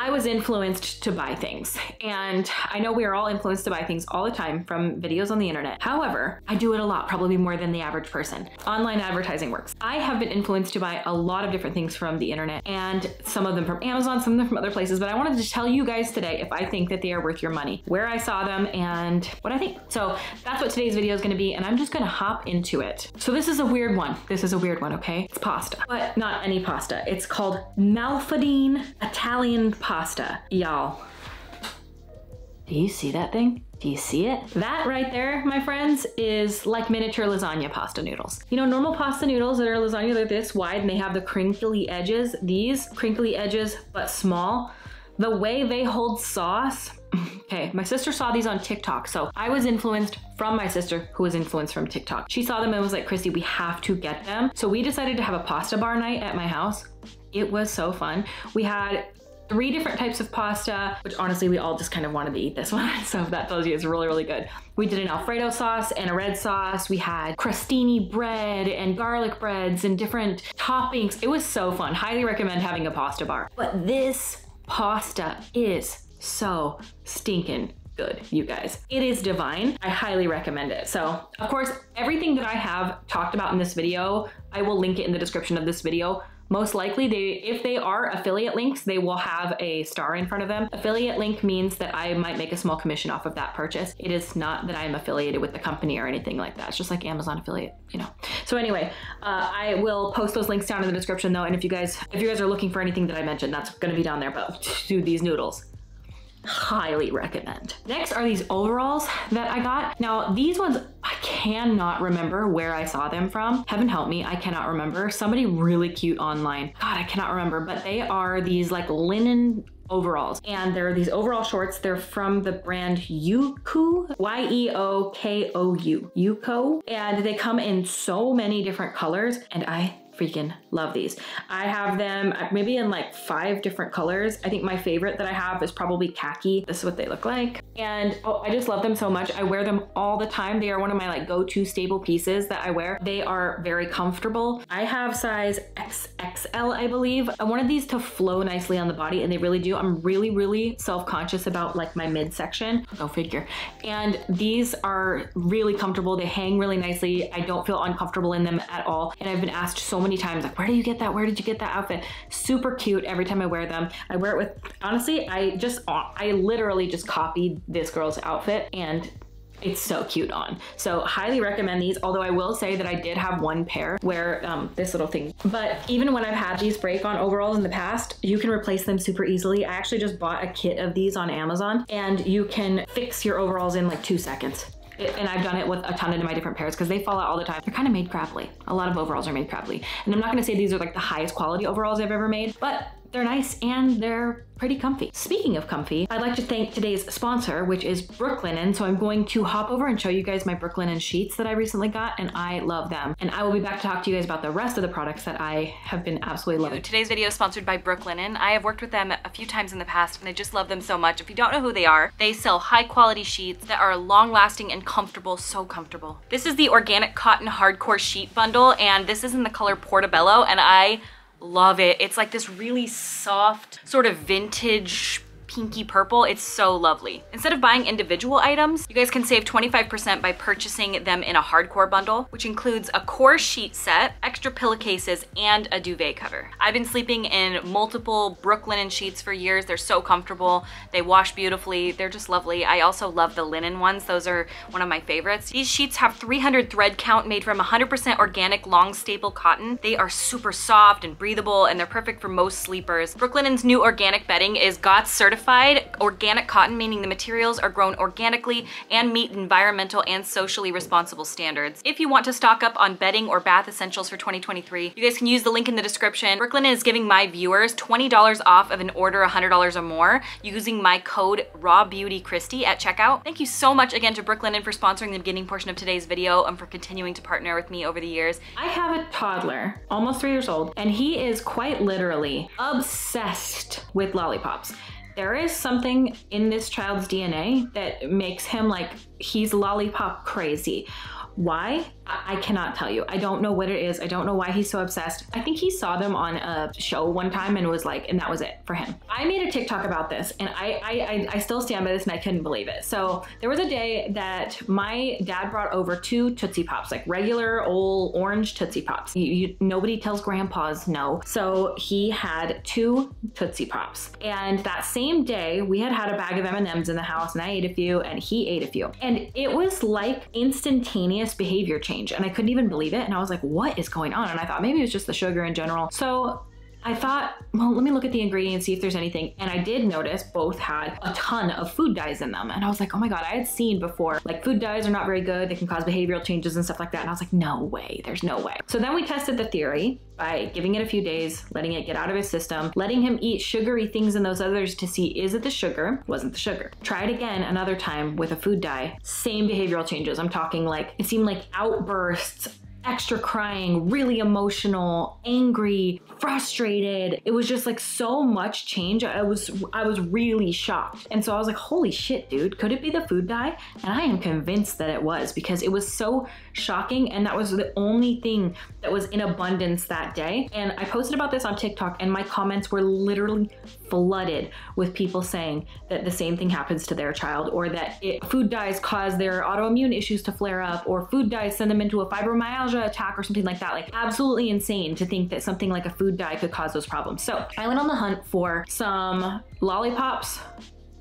I was influenced to buy things, and I know we are all influenced to buy things all the time from videos on the internet. However, I do it a lot, probably more than the average person. Online advertising works. I have been influenced to buy a lot of different things from the internet, and some of them from Amazon, some of them from other places, but I wanted to tell you guys today if I think that they are worth your money, where I saw them, and what I think. So that's what today's video is gonna be, and I'm just gonna hop into it. So this is a weird one. This is a weird one, okay? It's pasta, but not any pasta. It's called Malfadine Italian pasta. Y'all, do you see that thing? Do you see it? That right there, my friends, is like miniature lasagna pasta noodles. You know, normal pasta noodles that are lasagna, they're this wide and they have the crinkly edges. These crinkly edges, but small. The way they hold sauce, okay, my sister saw these on TikTok, so I was influenced from my sister who was influenced from TikTok. She saw them and was like, Kristi, we have to get them. So we decided to have a pasta bar night at my house. It was so fun. We had 3 different types of pasta, which honestly, we all just kind of wanted to eat this one. So that tells you it's really, really good. We did an Alfredo sauce and a red sauce. We had crostini bread and garlic breads and different toppings. It was so fun. Highly recommend having a pasta bar. But this pasta is so stinking good, you guys. It is divine. I highly recommend it. So of course, everything that I have talked about in this video, I will link it in the description of this video. Most likely, if they are affiliate links, they will have a star in front of them. Affiliate link means that I might make a small commission off of that purchase. It is not that I'm affiliated with the company or anything like that. It's just like Amazon affiliate, you know. So anyway, I will post those links down in the description though. And if you guys are looking for anything that I mentioned, that's gonna be down there. But do these noodles. Highly recommend. Next are these overalls that I got. Now these ones, I cannot remember where I saw them from. Heaven help me, I cannot remember. Somebody really cute online. God, I cannot remember, but they are these like linen overalls. And there are these overall shorts. They're from the brand Yeokou, Y-E-O-K-O-U, Yeokou. And they come in so many different colors and I freaking love these. I have them maybe in like 5 different colors. I think my favorite that I have is probably khaki. This is what they look like. And oh, I just love them so much. I wear them all the time. They are one of my like go-to staple pieces that I wear. They are very comfortable. I have size XXL, I believe. I wanted these to flow nicely on the body and they really do. I'm really, really self-conscious about like my midsection. Go figure. And these are really comfortable. They hang really nicely. I don't feel uncomfortable in them at all. And I've been asked so many times, like, where do you get that? Where did you get that outfit? Super cute every time I wear them. I wear it with, honestly, I literally just copied this girl's outfit and it's so cute on. So highly recommend these, although I will say that I did have one pair where this little thing, but even when I've had these break on overalls in the past, you can replace them super easily. I actually just bought a kit of these on Amazon and you can fix your overalls in like 2 seconds. And I've done it with a ton of my different pairs because they fall out all the time. They're kind of made crappily. A lot of overalls are made crappily. And I'm not gonna say these are like the highest quality overalls I've ever made, but they're nice and they're pretty comfy. Speaking of comfy, I'd like to thank today's sponsor, which is Brooklinen. So I'm going to hop over and show you guys my Brooklinen sheets that I recently got, and I love them. And I will be back to talk to you guys about the rest of the products that I have been absolutely loving. Today's video is sponsored by Brooklinen. I have worked with them a few times in the past and I just love them so much. If you don't know who they are, they sell high quality sheets that are long lasting and comfortable, so comfortable. This is the organic cotton hardcore sheet bundle, and this is in the color Portobello, and I love it. It's like this really soft, sort of vintage pinky purple. It's so lovely. Instead of buying individual items, you guys can save 25% by purchasing them in a hardcore bundle, which includes a core sheet set, extra pillowcases, and a duvet cover. I've been sleeping in multiple Brooklinen sheets for years. They're so comfortable. They wash beautifully. They're just lovely. I also love the linen ones. Those are one of my favorites. These sheets have 300 thread count, made from 100% organic long staple cotton. They are super soft and breathable, and they're perfect for most sleepers. Brooklinen's new organic bedding is GOTS certified organic cotton, meaning the materials are grown organically and meet environmental and socially responsible standards. If you want to stock up on bedding or bath essentials for 2023, you guys can use the link in the description. Brooklinen is giving my viewers $20 off of an order $100 or more using my code RawBeautyKristi at checkout. Thank you so much again to Brooklinen for sponsoring the beginning portion of today's video and for continuing to partner with me over the years. I have a toddler, almost 3 years old, and he is quite literally obsessed with lollipops. There is something in this child's DNA that makes him like, he's lollipop crazy. Why? I cannot tell you. I don't know what it is. I don't know why he's so obsessed. I think he saw them on a show one time and was like, and that was it for him. I made a TikTok about this and I still stand by this and I couldn't believe it. So there was a day that my dad brought over 2 Tootsie Pops, like regular old orange Tootsie Pops. Nobody tells grandpas no. So he had 2 Tootsie Pops. And that same day we had had a bag of M&Ms in the house and I ate a few and he ate a few. And it was like instantaneous behavior change. And I couldn't even believe it. And I was like, what is going on? And I thought maybe it was just the sugar in general. So I thought, well, let me look at the ingredients, see if there's anything. And I did notice both had a ton of food dyes in them. And I was like, oh my God, I had seen before, like food dyes are not very good. They can cause behavioral changes and stuff like that. And I was like, no way, there's no way. So then we tested the theory by giving it a few days, letting it get out of his system, letting him eat sugary things and those others to see, is it the sugar? Wasn't the sugar. Try it again another time with a food dye, same behavioral changes. I'm talking like, it seemed like outbursts, extra crying, really emotional, angry, frustrated. It was just like so much change. I was really shocked. And so I was like, holy shit, dude, could it be the food dye? And I am convinced that it was, because it was so shocking. And that was the only thing that was in abundance that day. And I posted about this on TikTok and my comments were literally flooded with people saying that the same thing happens to their child, or that food dyes cause their autoimmune issues to flare up, or food dyes send them into a fibromyalgia attack or something like that. Like absolutely insane to think that something like a food dye could cause those problems. So I went on the hunt for some lollipops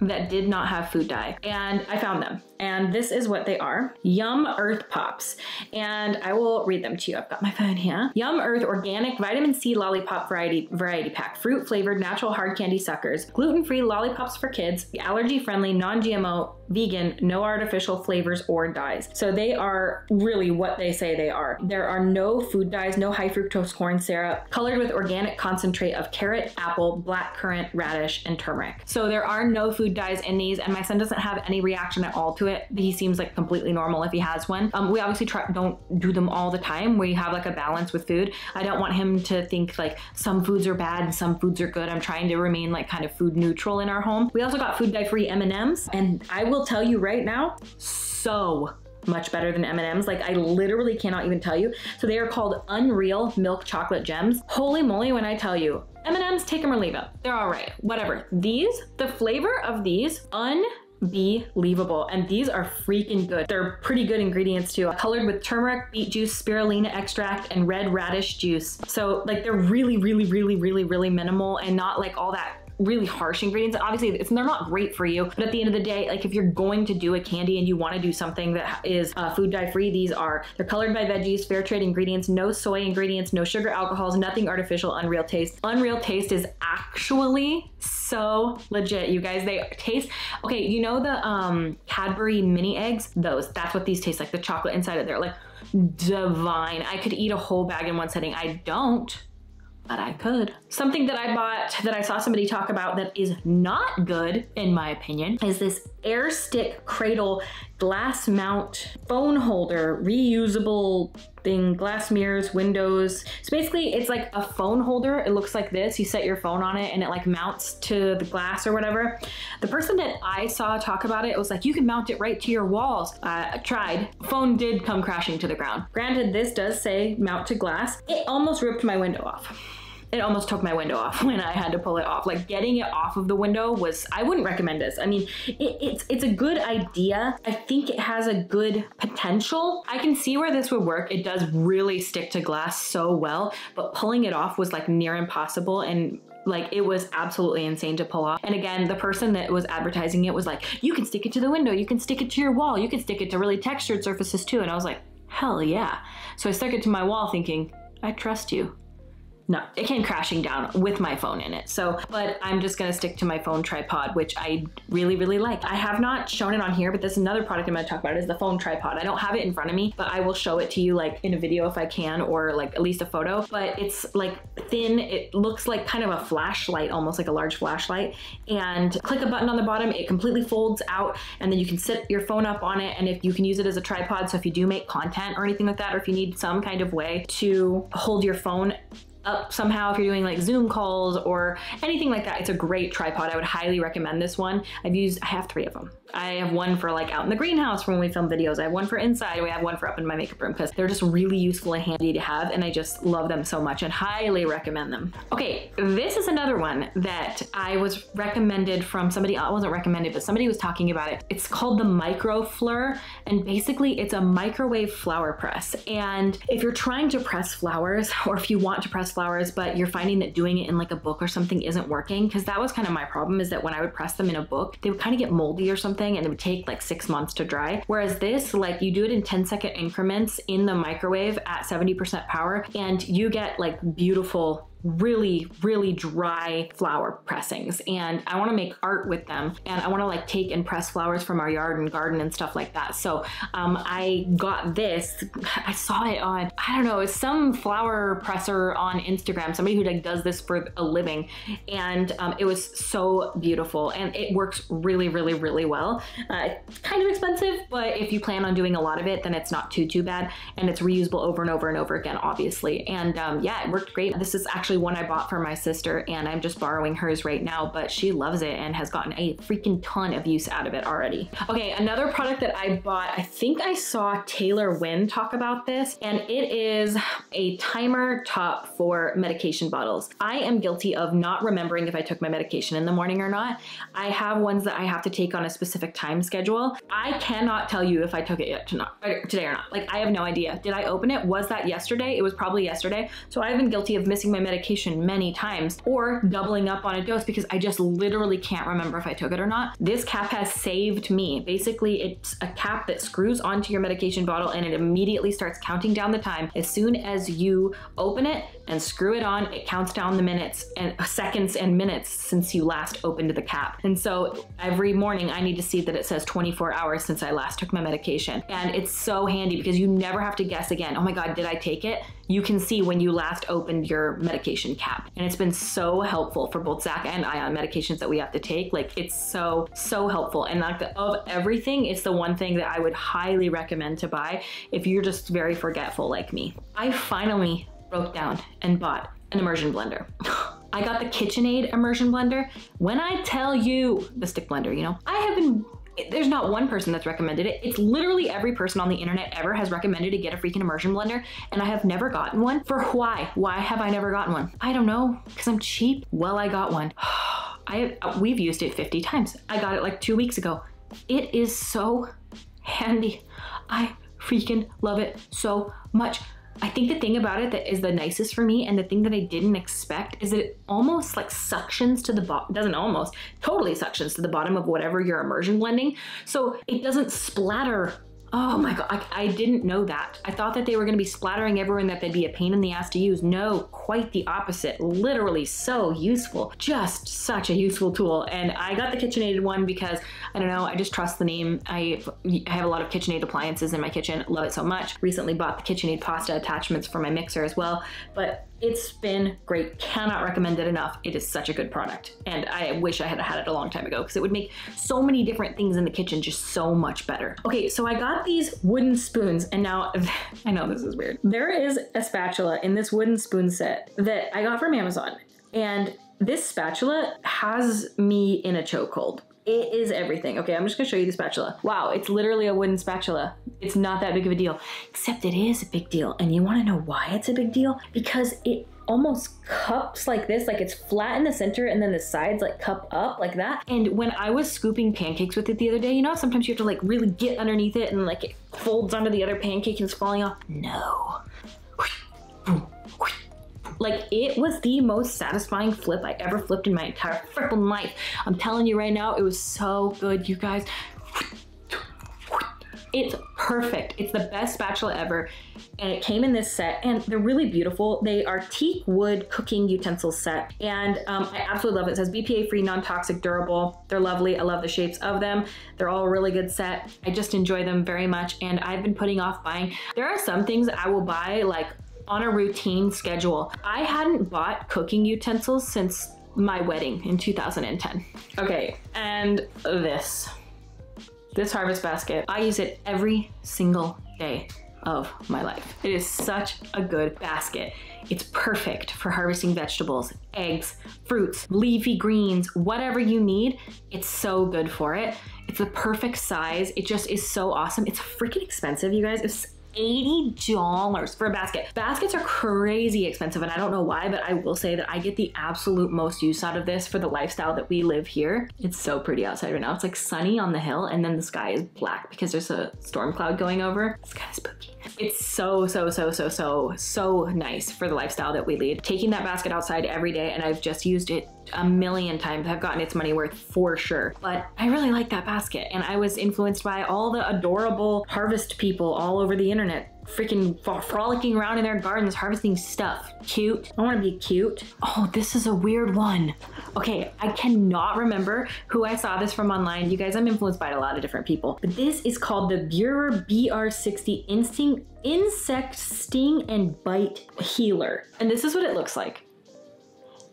that did not have food dye, and I found them. And this is what they are. Yum Earth Pops. And I will read them to you. I've got my phone here. Yum Earth Organic Vitamin C Lollipop Variety Pack. Fruit flavored natural hard candy suckers. Gluten-free lollipops for kids. Allergy friendly, non-GMO, vegan, no artificial flavors or dyes. So they are really what they say they are. There are no food dyes, no high fructose corn syrup, colored with organic concentrate of carrot, apple, blackcurrant, radish, and turmeric. So there are no food dyes in these, and my son doesn't have any reaction at all to it. He seems like completely normal if he has one. We obviously don't do them all the time. We have like a balance with food. I don't want him to think like some foods are bad and some foods are good. I'm trying to remain like kind of food neutral in our home. We also got food dye free M&Ms, and I will tell you right now, so much better than M&Ms. Like I literally cannot even tell you. So they are called Unreal Milk Chocolate Gems. Holy moly, when I tell you, M&Ms, take them or leave them. They're all right, whatever. These, the flavor of these, unbelievable. And these are freaking good. They're pretty good ingredients too. Colored with turmeric, beet juice, spirulina extract, and red radish juice. So like they're really, really, really, really, really minimal and not like all that really harsh ingredients. Obviously they're not great for you, but at the end of the day, like if you're going to do a candy and you want to do something that is food dye free, these are. They're colored by veggies, fair trade ingredients, no soy ingredients, no sugar, alcohols, nothing artificial, unreal taste. Unreal taste is actually so legit, you guys. They taste, okay, you know the Cadbury mini eggs? Those, that's what these taste like, the chocolate inside of there. Like divine. I could eat a whole bag in one sitting. I don't, but I could. Something that I bought that I saw somebody talk about that is not good, in my opinion, is this Air Stick Cradle glass mount phone holder, reusable thing, glass mirrors, windows. So basically it's like a phone holder. It looks like this. You set your phone on it and it like mounts to the glass or whatever. The person that I saw talk about it was like, you can mount it right to your walls. I tried. Phone did come crashing to the ground. Granted, this does say mount to glass. It almost ripped my window off. It almost took my window off when I had to pull it off. Like getting it off of the window was, I wouldn't recommend this. I mean, it's a good idea. I think it has a good potential. I can see where this would work. It does really stick to glass so well, but pulling it off was like near impossible, and like it was absolutely insane to pull off. And again, the person that was advertising it was like, you can stick it to the window, you can stick it to your wall, you can stick it to really textured surfaces too. And I was like, hell yeah. So I stuck it to my wall thinking, I trust you. No, it came crashing down with my phone in it. So, but I'm just gonna stick to my phone tripod, which I really, really like. I have not shown it on here, but there's another product I'm gonna talk about, is the phone tripod. I don't have it in front of me, but I will show it to you like in a video if I can, or like at least a photo. But it's like thin, it looks like kind of a flashlight, almost like a large flashlight. And click a button on the bottom, it completely folds out, and then you can sit your phone up on it, and if you can use it as a tripod. So if you do make content or anything like that, or if you need some kind of way to hold your phone up somehow if you're doing like Zoom calls or anything like that. It's a great tripod. I would highly recommend this one. I have three of them. I have one for like out in the greenhouse for when we film videos. I have one for inside. We have one for up in my makeup room because they're just really useful and handy to have, and I just love them so much and highly recommend them. Okay, this is another one that I was recommended from somebody. I wasn't recommended, but somebody was talking about it. It's called the Microfleur, and basically it's a microwave flower press. And if you're trying to press flowers, or if you want to press flowers but you're finding that doing it in like a book or something isn't working, because that was kind of my problem, is that when I would press them in a book, they would kind of get moldy or something and it would take like 6 months to dry. Whereas this, like, you do it in 10-second increments in the microwave at 70% power and you get like beautiful, really, really dry flower pressings. And I want to make art with them, and I want to like take and press flowers from our yard and garden and stuff like that. So I got this. I saw it on, I don't know, some flower presser on Instagram, somebody who like does this for a living, and it was so beautiful and it works really, really, really well. Kind of expensive, but if you plan on doing a lot of it, then it's not too bad, and it's reusable over and over and over again, obviously. And yeah, it worked great. This is actually one I bought for my sister, and I'm just borrowing hers right now, but she loves it and has gotten a freaking ton of use out of it already. Okay, another product that I bought, I think I saw Taylor Wynn talk about this, and it is a timer top for medication bottles. I am guilty of not remembering if I took my medication in the morning or not. I have ones that I have to take on a specific time schedule. I cannot tell you if I took it today or not. Like, I have no idea. Did I open it? Was that yesterday? It was probably yesterday. So I've been guilty of missing my medication many times, or doubling up on a dose because I just literally can't remember if I took it or not. This cap has saved me. Basically, it's a cap that screws onto your medication bottle and it immediately starts counting down the time. As soon as you open it and screw it on, it counts down the minutes and seconds and minutes since you last opened the cap. And so every morning I need to see that it says 24 hours since I last took my medication. And it's so handy because you never have to guess again, oh my God, did I take it? You can see when you last opened your medication cap. And it's been so helpful for both Zach and I on medications that we have to take. Like, it's so, so helpful. And like, of everything, it's the one thing that I would highly recommend to buy if you're just very forgetful like me. I finally broke down and bought an immersion blender. I got the KitchenAid immersion blender. When I tell you, the stick blender, you know, I have been, there's not one person that's recommended it. It's literally every person on the internet ever has recommended to get a freaking immersion blender, and I have never gotten one. For why? Why have I never gotten one? I don't know, because I'm cheap. Well, I got one. We've used it 50 times. I got it like 2 weeks ago. It is so handy. I freaking love it so much. I think the thing about it that is the nicest for me, and the thing that I didn't expect, is that it almost like suctions to the bottom, doesn't almost, totally suctions to the bottom of whatever you're immersion blending. So it doesn't splatter. Oh my God, I didn't know that. I thought that they were gonna be splattering everywhere and that they'd be a pain in the ass to use. No, quite the opposite. Literally so useful. Just such a useful tool. And I got the KitchenAid one because, I don't know, I just trust the name. I have a lot of KitchenAid appliances in my kitchen. Love it so much. Recently bought the KitchenAid pasta attachments for my mixer as well. But it's been great. Cannot recommend it enough. It is such a good product. And I wish I had had it a long time ago because it would make so many different things in the kitchen just so much better. Okay, so I got these wooden spoons, and now, I know this is weird. There is a spatula in this wooden spoon set that I got from Amazon. And this spatula has me in a chokehold. It is everything. Okay, I'm just gonna show you the spatula. Wow, it's literally a wooden spatula. It's not that big of a deal, except it is a big deal. And you wanna know why it's a big deal? Because it almost cups like this, like it's flat in the center and then the sides like cup up like that. And when I was scooping pancakes with it the other day, you know, sometimes you have to like really get underneath it and like it folds onto the other pancake and it's falling off. No. Like, it was the most satisfying flip I ever flipped in my entire frickin' life. I'm telling you right now, it was so good, you guys. It's perfect. It's the best spatula ever. And it came in this set, and they're really beautiful. They are teak wood cooking utensils set. And I absolutely love it. It says BPA free, non-toxic, durable. They're lovely. I love the shapes of them. They're all a really good set. I just enjoy them very much. And I've been putting off buying. There are some things that I will buy like on a routine schedule. I hadn't bought cooking utensils since my wedding in 2010. Okay, and this harvest basket, I use it every single day. of my life. It is such a good basket. It's perfect for harvesting vegetables, eggs, fruits, leafy greens, whatever you need. It's so good for it. It's the perfect size. It just is so awesome. It's freaking expensive, you guys. It's $80 for a basket. Baskets are crazy expensive and I don't know why, but I will say that I get the absolute most use out of this for the lifestyle that we live here. It's so pretty outside right now. It's like sunny on the hill and then the sky is black because there's a storm cloud going over. It's kind of spooky. It's so nice for the lifestyle that we lead. Taking that basket outside every day, and I've just used it a million times. I've gotten its money worth for sure, but I really like that basket. And I was influenced by all the adorable harvest people all over the internet, freaking frolicking around in their gardens, harvesting stuff. Cute. I want to be cute. Oh, this is a weird one. Okay, I cannot remember who I saw this from online. You guys, I'm influenced by a lot of different people, but this is called the Beurer BR60 Insect Sting and Bite Healer. And this is what it looks like.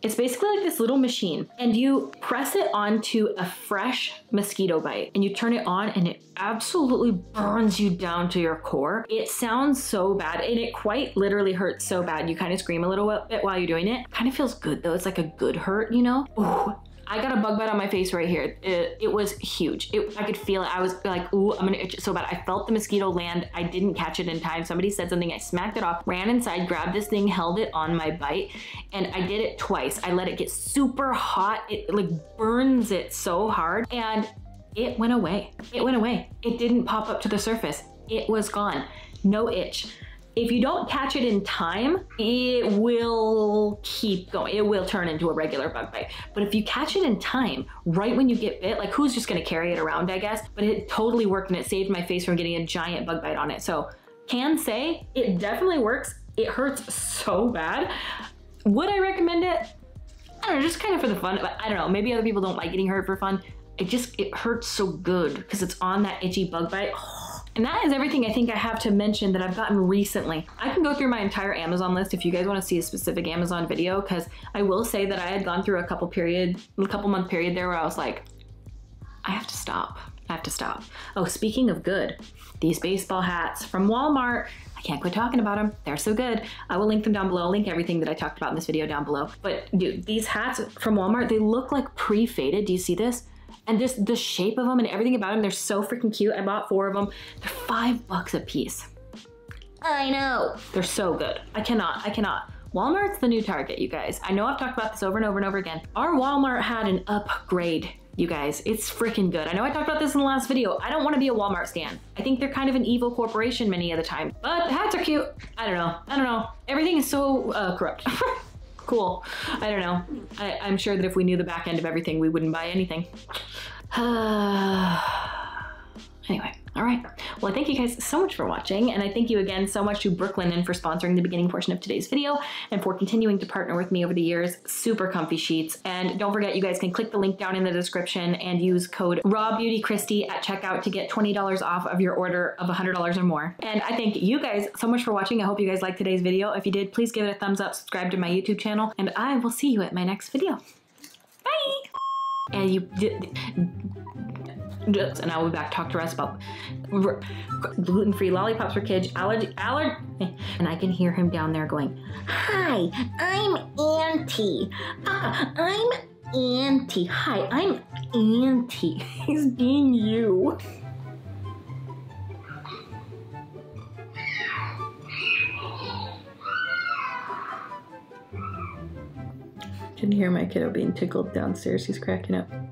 It's basically like this little machine and you press it onto a fresh mosquito bite and you turn it on and it absolutely burns you down to your core. It sounds so bad and it quite literally hurts so bad. You kind of scream a little bit while you're doing it. Kind of feels good though. It's like a good hurt, you know? Ooh. I got a bug bite on my face right here. It was huge. I could feel it. I was like, ooh, I'm gonna itch it so bad. I felt the mosquito land. I didn't catch it in time. Somebody said something. I smacked it off, ran inside, grabbed this thing, held it on my bite, and I did it twice. I let it get super hot. It like burns it so hard, and it went away. It went away. It didn't pop up to the surface. It was gone. No itch. If you don't catch it in time, it will keep going. It will turn into a regular bug bite. But if you catch it in time, right when you get bit, like who's just gonna carry it around, I guess? But it totally worked and it saved my face from getting a giant bug bite on it. So can say it definitely works. It hurts so bad. Would I recommend it? I don't know, just kind of for the fun. But I don't know, maybe other people don't like getting hurt for fun. It hurts so good because it's on that itchy bug bite. And that is everything I think I have to mention that I've gotten recently. I can go through my entire Amazon list if you guys want to see a specific Amazon video, because I will say that I had gone through a couple month period there where I was like, I have to stop. I have to stop. Oh, speaking of good, these baseball hats from Walmart. I can't quit talking about them. They're so good. I will link them down below. I'll link everything that I talked about in this video down below. But dude, these hats from Walmart, they look like pre-faded. Do you see this? And just the shape of them and everything about them, they're so freaking cute. I bought 4 of them. They're $5 a piece. I know. They're so good. I cannot. Walmart's the new Target, you guys. I know I've talked about this over and over and over again. Our Walmart had an upgrade, you guys. It's freaking good. I know I talked about this in the last video. I don't want to be a Walmart stan. I think they're kind of an evil corporation many of the time. But the hats are cute. I don't know. Everything is so corrupt. Cool. I don't know. I'm sure that if we knew the back end of everything, we wouldn't buy anything. Anyway, all right. Well, I thank you guys so much for watching. And I thank you again so much to Brooklinen for sponsoring the beginning portion of today's video and for continuing to partner with me over the years. Super comfy sheets. And don't forget, you guys can click the link down in the description and use code RawBeautyKristi at checkout to get $20 off of your order of $100 or more. And I thank you guys so much for watching. I hope you guys liked today's video. If you did, please give it a thumbs up, subscribe to my YouTube channel, and I will see you at my next video. Bye! And you did... And I will be back to talk to us about gluten-free lollipops for kids, allergy, and I can hear him down there going, hi, I'm Auntie. I'm Auntie. Hi, I'm Auntie. He's being you. I can hear my kiddo being tickled downstairs. He's cracking up.